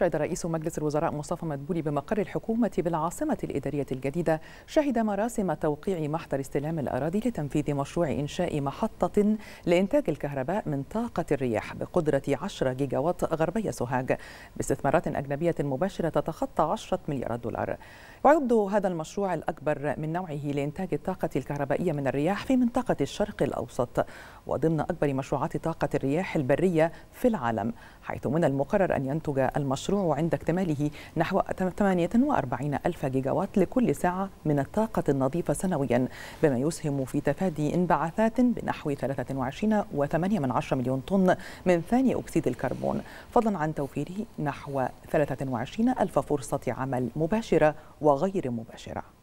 شهد رئيس مجلس الوزراء مصطفى مدبولي بمقر الحكومة بالعاصمة الإدارية الجديدة مراسم توقيع محضر استلام الأراضي لتنفيذ مشروع إنشاء محطة لإنتاج الكهرباء من طاقة الرياح بقدرة 10 جيجاوات غربية سوهاج باستثمارات أجنبية مباشرة تتخطى 10 مليارات دولار. ويعد هذا المشروع الأكبر من نوعه لإنتاج الطاقة الكهربائية من الرياح في منطقة الشرق الأوسط، وضمن أكبر مشروعات طاقة الرياح البرية في العالم، حيث من المقرر أن ينتج المشروع عند اكتماله نحو 48 ألف جيجاوات لكل ساعة من الطاقة النظيفة سنويا، بما يسهم في تفادي انبعاثات بنحو 23.8 مليون طن من ثاني أكسيد الكربون، فضلا عن توفيره نحو 23 ألف فرصة عمل مباشرة وغير مباشرة.